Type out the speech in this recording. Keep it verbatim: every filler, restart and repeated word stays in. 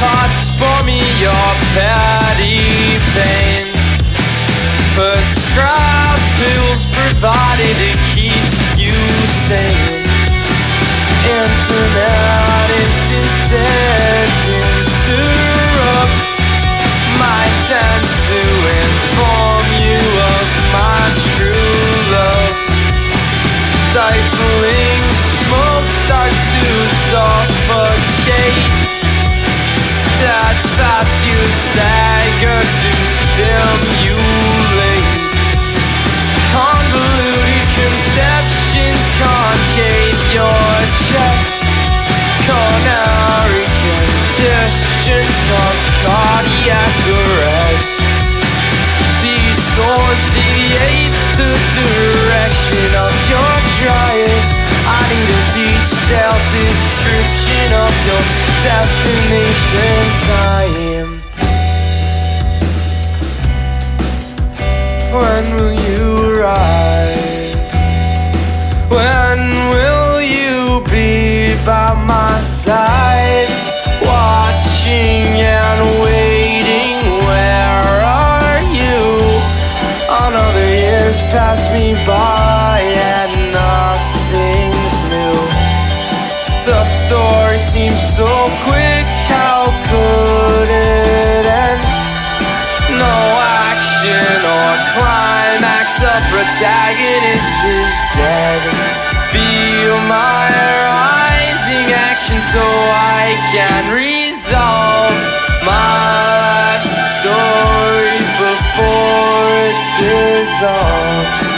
parts, pour me your petty pain. Prescribed pills provided to keep you sane. Internet instances interrupt my time to inform you of my true love. Stifling smoke starts to suffocate. Steadfast you stagger to stimulate convoluted conceptions, concave your chest. Coronary conditions cause cardiac arrest. Detours deviate the direction of your drive. I need a detailed description of your destination time. When will you arrive? When will you be by my side? Watching and waiting, where are you? Another year's passed me by and nothing's new. The story seems so quick, how could it end? No action or climax, the protagonist is dead. Feel my rising action so I can resolve my life story before it dissolves.